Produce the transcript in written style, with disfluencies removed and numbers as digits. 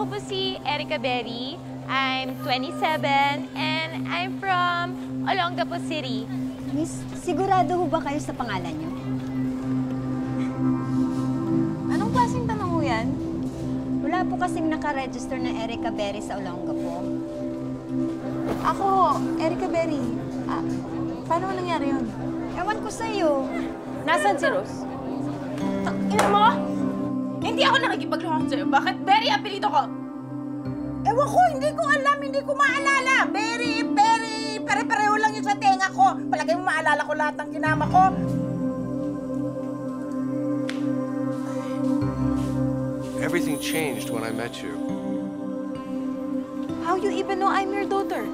Ako po si Erika Berry. I'm 27 and I'm from Olongapo City. Miss, sigurado ho ba kayo sa pangalan niyo? Anong klaseng tanong ho yan? Wala po kasing nakaregister na Erika Berry sa Olongapo. Ako, Erika Berry. Paano nangyari yun? Ewan ko sa'yo. Nasaan si Rose? Ina mo! Hindi ako nakikipagluhang sa'yo. Bakit? Berry, apelyido ko. Ewan ko, hindi ko alam, hindi ko maalala. Berry, pare-pareho lang yun sa tenga ko. Palagay mo maalala ko lahat ng ginama ko. Everything changed when I met you. How you even know I'm your daughter?